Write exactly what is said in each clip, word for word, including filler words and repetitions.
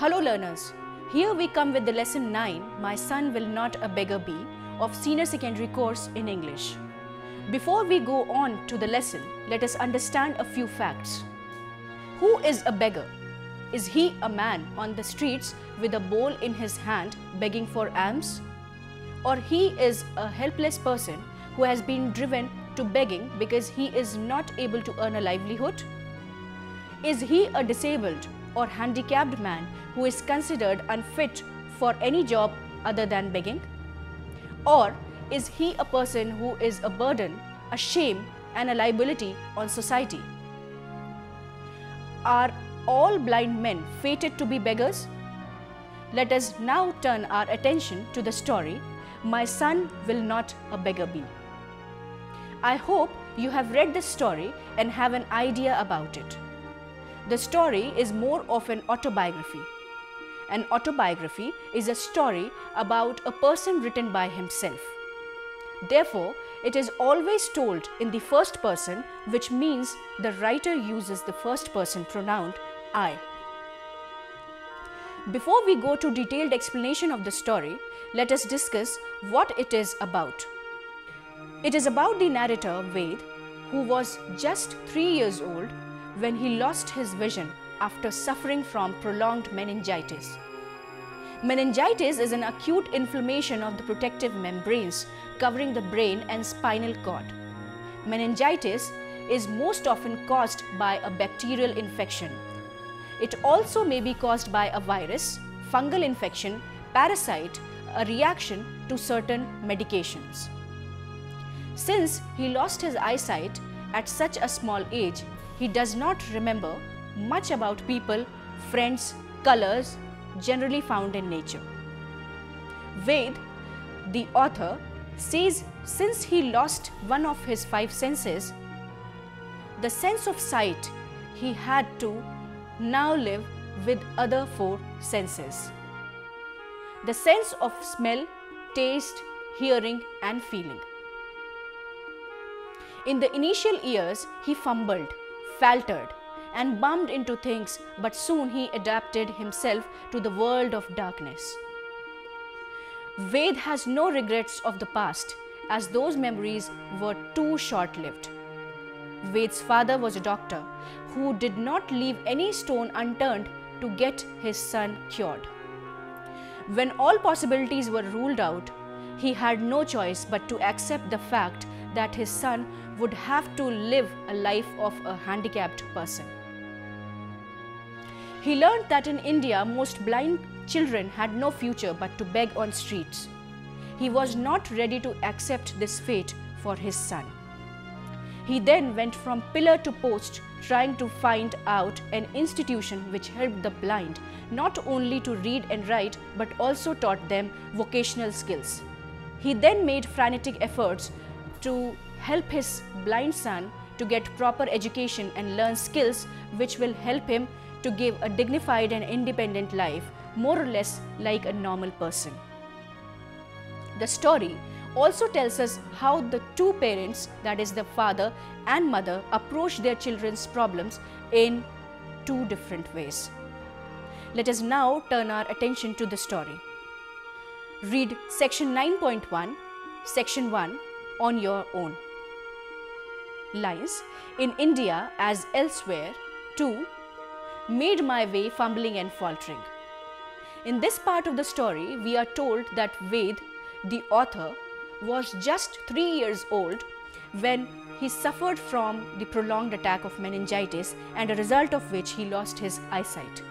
Hello learners, here we come with the lesson nine, My Son Will Not a Beggar Be, of Senior Secondary course in English. Before we go on to the lesson, let us understand a few facts. Who is a beggar? Is he a man on the streets with a bowl in his hand begging for alms? Or he is a helpless person who has been driven to begging because he is not able to earn a livelihood? Is he a disabled or handicapped man who is considered unfit for any job other than begging? Or is he a person who is a burden, a shame, and a liability on society? Are all blind men fated to be beggars? Let us now turn our attention to the story, My Son Will Not a Beggar Be. I hope you have read this story and have an idea about it. The story is more of an autobiography. An autobiography is a story about a person written by himself. Therefore, it is always told in the first person, which means the writer uses the first person pronoun I. Before we go to detailed explanation of the story, let us discuss what it is about. It is about the narrator Ved, who was just three years old when he lost his vision after suffering from prolonged meningitis. Meningitis is an acute inflammation of the protective membranes covering the brain and spinal cord. Meningitis is most often caused by a bacterial infection. It also may be caused by a virus, fungal infection, parasite, a reaction to certain medications. Since he lost his eyesight at such a small age, he does not remember much about people, friends, colors generally found in nature. Ved, the author, says since he lost one of his five senses, the sense of sight, he had to now live with other four senses. The sense of smell, taste, hearing and feeling. In the initial years, he fumbled, faltered and bumped into things, but soon he adapted himself to the world of darkness. Ved has no regrets of the past, as those memories were too short-lived. Ved's father was a doctor who did not leave any stone unturned to get his son cured. When all possibilities were ruled out, he had no choice but to accept the fact that his son would have to live a life of a handicapped person. He learned that in India, most blind children had no future but to beg on streets. He was not ready to accept this fate for his son. He then went from pillar to post trying to find out an institution which helped the blind not only to read and write but also taught them vocational skills. He then made frantic efforts to help his blind son to get proper education and learn skills which will help him to give a dignified and independent life, more or less like a normal person. The story also tells us how the two parents, that is the father and mother, approach their children's problems in two different ways. Let us now turn our attention to the story. Read section nine point one, section one, on your own. Lines: in India as elsewhere, too, made my way fumbling and faltering. In this part of the story, we are told that Ved, the author, was just three years old when he suffered from the prolonged attack of meningitis, and a result of which he lost his eyesight.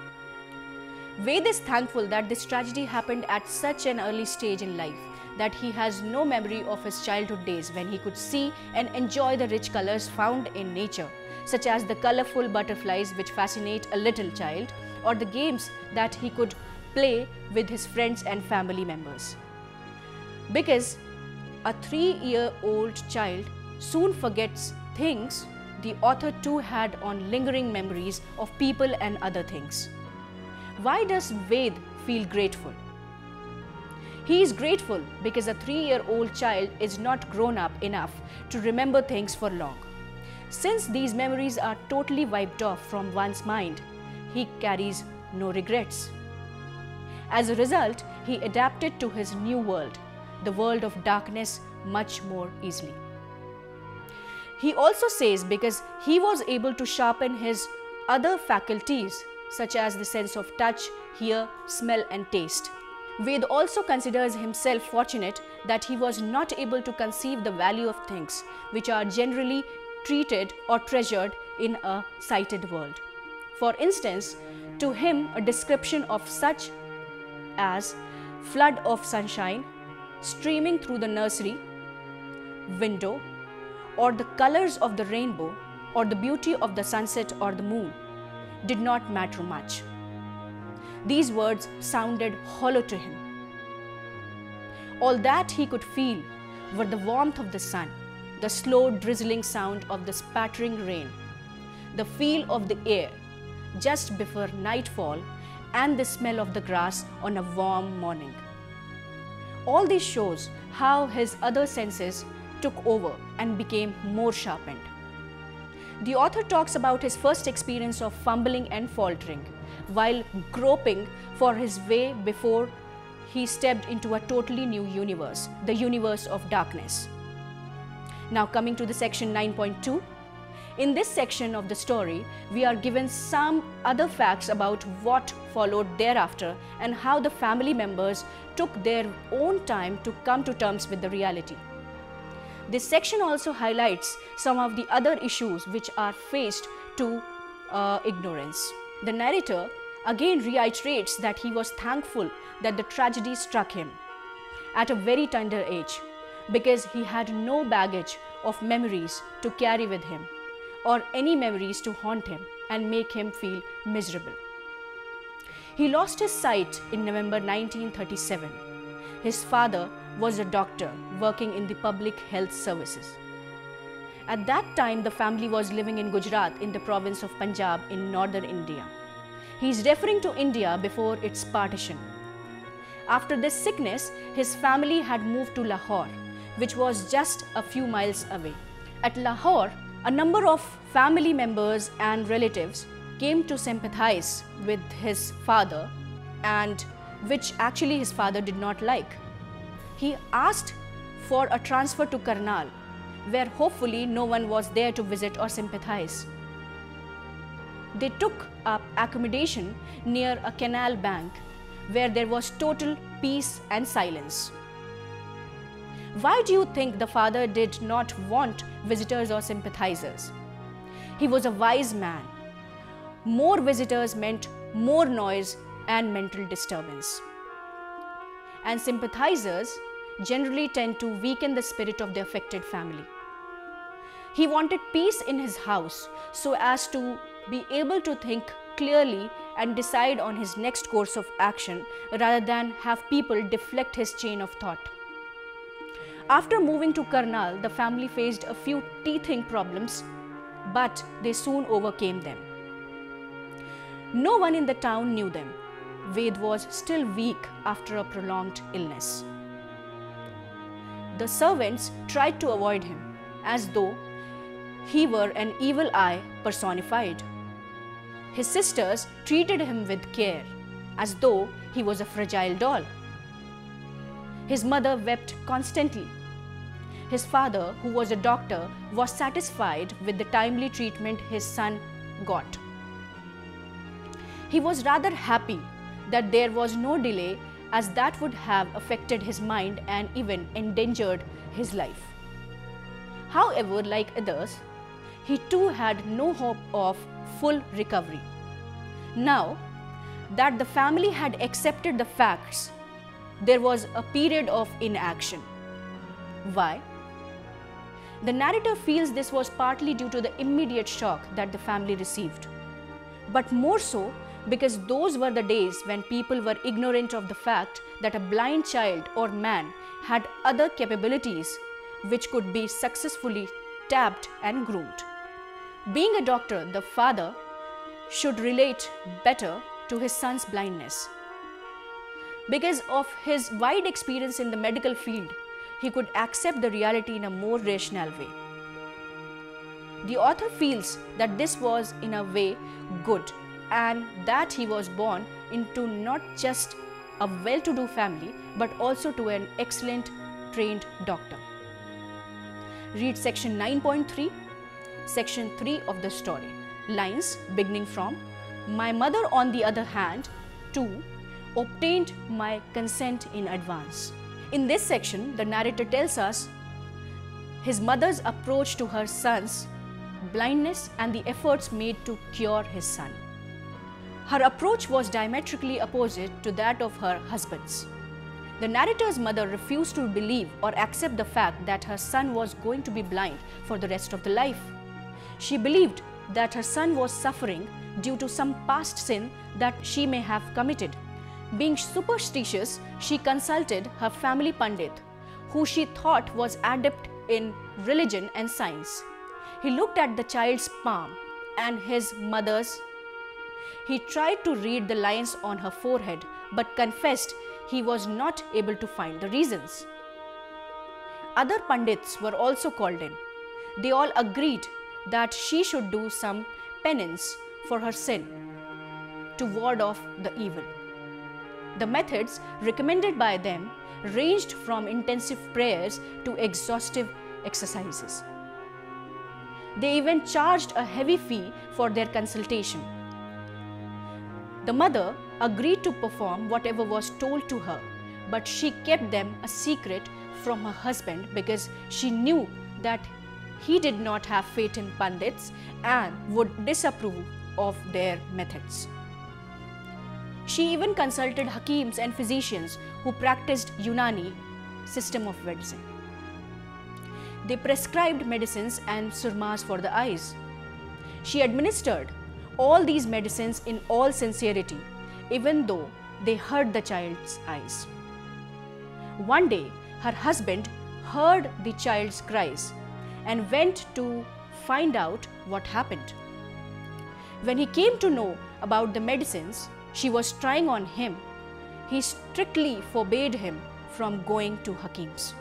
Ved is thankful that this tragedy happened at such an early stage in life, that he has no memory of his childhood days when he could see and enjoy the rich colors found in nature, such as the colorful butterflies which fascinate a little child, or the games that he could play with his friends and family members. Because a three-year-old child soon forgets things, the author too had on lingering memories of people and other things. Why does Ved feel grateful? He is grateful because a three-year-old child is not grown up enough to remember things for long. Since these memories are totally wiped off from one's mind, he carries no regrets. As a result, he adapted to his new world, the world of darkness, much more easily. He also says because he was able to sharpen his other faculties, such as the sense of touch, hear, smell and taste. Ved also considers himself fortunate that he was not able to conceive the value of things which are generally treated or treasured in a sighted world. For instance, to him a description of such as flood of sunshine streaming through the nursery window, or the colors of the rainbow, or the beauty of the sunset or the moon did not matter much. These words sounded hollow to him. All that he could feel were the warmth of the sun, the slow drizzling sound of the spattering rain, the feel of the air just before nightfall, and the smell of the grass on a warm morning. All this shows how his other senses took over and became more sharpened. The author talks about his first experience of fumbling and faltering while groping for his way before he stepped into a totally new universe, the universe of darkness. Now coming to the section nine point two. In this section of the story, we are given some other facts about what followed thereafter and how the family members took their own time to come to terms with the reality. This section also highlights some of the other issues which are faced to uh, ignorance. The narrator again reiterates that he was thankful that the tragedy struck him at a very tender age, because he had no baggage of memories to carry with him or any memories to haunt him and make him feel miserable. He lost his sight in November nineteen thirty-seven. His father was a doctor working in the public health services. At that time, the family was living in Gujarat in the province of Punjab in northern India. He is referring to India before its partition. After this sickness, his family had moved to Lahore, which was just a few miles away. At Lahore, a number of family members and relatives came to sympathize with his father, and which actually his father did not like. He asked for a transfer to Karnal, where hopefully no one was there to visit or sympathize. They took up accommodation near a canal bank where there was total peace and silence. Why do you think the father did not want visitors or sympathizers? He was a wise man. More visitors meant more noise and mental disturbance. And sympathizers generally tend to weaken the spirit of the affected family. He wanted peace in his house so as to be able to think clearly and decide on his next course of action rather than have people deflect his chain of thought. After moving to Karnal, the family faced a few teething problems, but they soon overcame them. No one in the town knew them. Ved was still weak after a prolonged illness. The servants tried to avoid him, as though he were an evil eye personified. His sisters treated him with care, as though he was a fragile doll. His mother wept constantly. His father, who was a doctor, was satisfied with the timely treatment his son got. He was rather happy that there was no delay, as that would have affected his mind and even endangered his life. However, like others, he too had no hope of full recovery. Now that the family had accepted the facts, there was a period of inaction. Why? The narrator feels this was partly due to the immediate shock that the family received, but more so because those were the days when people were ignorant of the fact that a blind child or man had other capabilities which could be successfully tapped and groomed. Being a doctor, the father should relate better to his son's blindness. Because of his wide experience in the medical field, he could accept the reality in a more rational way. The author feels that this was in a way good, and that he was born into not just a well-to-do family, but also to an excellent trained doctor. Read section nine point three, section three of the story, lines beginning from "My mother, on the other hand, too, obtained my consent in advance." In this section, the narrator tells us his mother's approach to her son's blindness and the efforts made to cure his son. Her approach was diametrically opposite to that of her husband's. The narrator's mother refused to believe or accept the fact that her son was going to be blind for the rest of the life. She believed that her son was suffering due to some past sin that she may have committed. Being superstitious, she consulted her family pandit, who she thought was adept in religion and science. He looked at the child's palm and his mother's. He tried to read the lines on her forehead, but confessed he was not able to find the reasons. Other pandits were also called in. They all agreed that she should do some penance for her sin to ward off the evil. The methods recommended by them ranged from intensive prayers to exhaustive exercises. They even charged a heavy fee for their consultation. The mother agreed to perform whatever was told to her, but she kept them a secret from her husband because she knew that he did not have faith in pandits and would disapprove of their methods. She even consulted hakims and physicians who practiced Yunani system of medicine. They prescribed medicines and surmas for the eyes. She administered all these medicines in all sincerity, even though they hurt the child's eyes. One day, her husband heard the child's cries and went to find out what happened. When he came to know about the medicines she was trying on him, he strictly forbade him from going to hakims.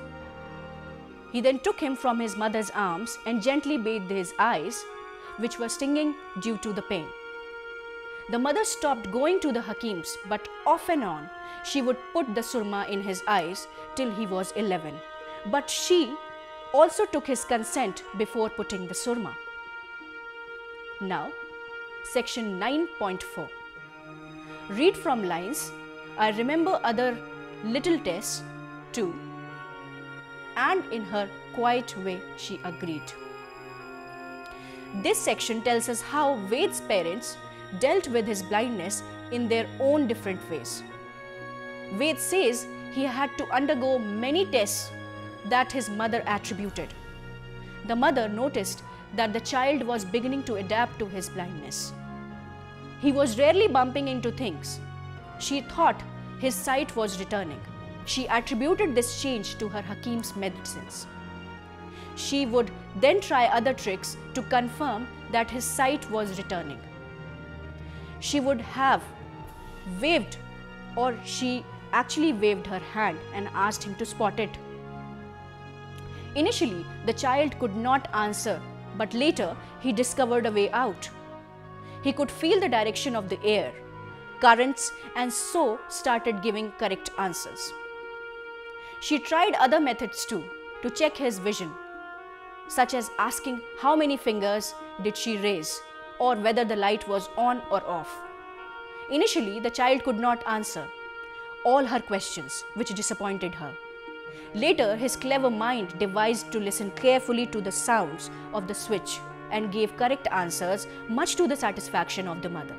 He then took him from his mother's arms and gently bathed his eyes, which were stinging due to the pain. The mother stopped going to the hakims, but off and on she would put the surma in his eyes till he was eleven. But she also took his consent before putting the surma. Now, section nine point four. Read from lines "I remember other little tests too," and "in her quiet way she agreed." This section tells us how Ved's parents dealt with his blindness in their own different ways. Ved says he had to undergo many tests that his mother attributed. The mother noticed that the child was beginning to adapt to his blindness. He was rarely bumping into things. She thought his sight was returning. She attributed this change to her hakim's medicines. She would then try other tricks to confirm that his sight was returning. She would have waved, or she actually waved her hand and asked him to spot it. Initially, the child could not answer, but later he discovered a way out. He could feel the direction of the air, currents, and so started giving correct answers. She tried other methods too to check his vision, such as asking how many fingers did she raise or whether the light was on or off. Initially, the child could not answer all her questions, which disappointed her. Later, his clever mind devised to listen carefully to the sounds of the switch and gave correct answers, much to the satisfaction of the mother.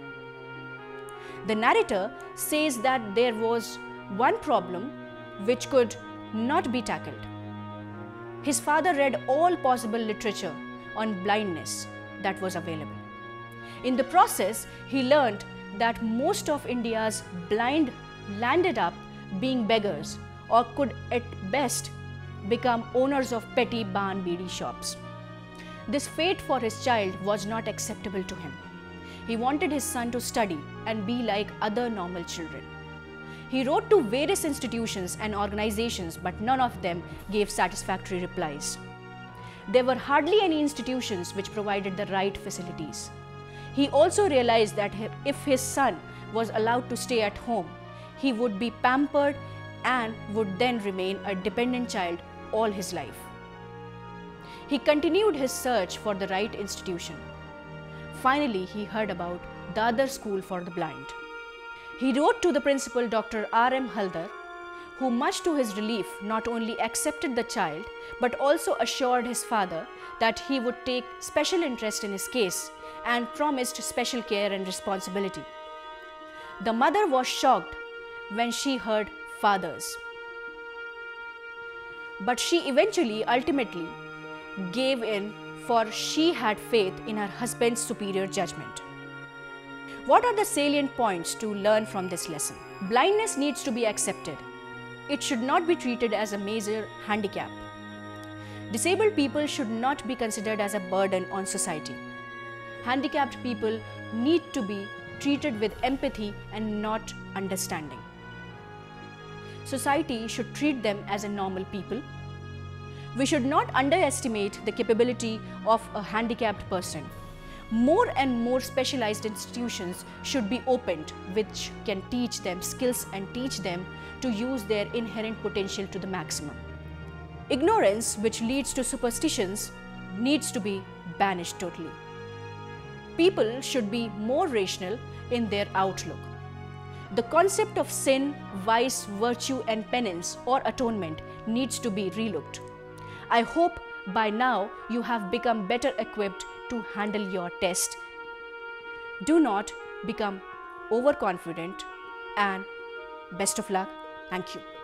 The narrator says that there was one problem which could not be tackled. His father read all possible literature on blindness that was available. In the process, he learned that most of India's blind landed up being beggars or could at best become owners of petty baan bidi shops. This fate for his child was not acceptable to him. He wanted his son to study and be like other normal children. He wrote to various institutions and organizations, but none of them gave satisfactory replies. There were hardly any institutions which provided the right facilities. He also realized that if his son was allowed to stay at home, he would be pampered and would then remain a dependent child all his life. He continued his search for the right institution. Finally, he heard about Dadar School for the Blind. He wrote to the principal, Doctor R M Haldar, who, much to his relief, not only accepted the child but also assured his father that he would take special interest in his case and promised special care and responsibility. The mother was shocked when she heard father's. But she eventually, ultimately, gave in, for she had faith in her husband's superior judgment. What are the salient points to learn from this lesson? Blindness needs to be accepted. It should not be treated as a major handicap. Disabled people should not be considered as a burden on society. Handicapped people need to be treated with empathy and not understanding. Society should treat them as a normal people. We should not underestimate the capability of a handicapped person. More and more specialized institutions should be opened, which can teach them skills and teach them to use their inherent potential to the maximum. Ignorance, which leads to superstitions, needs to be banished totally. People should be more rational in their outlook. The concept of sin, vice, virtue and penance or atonement needs to be relooked. I hope by now you have become better equipped to handle your test. Do not become overconfident, and best of luck. Thank you.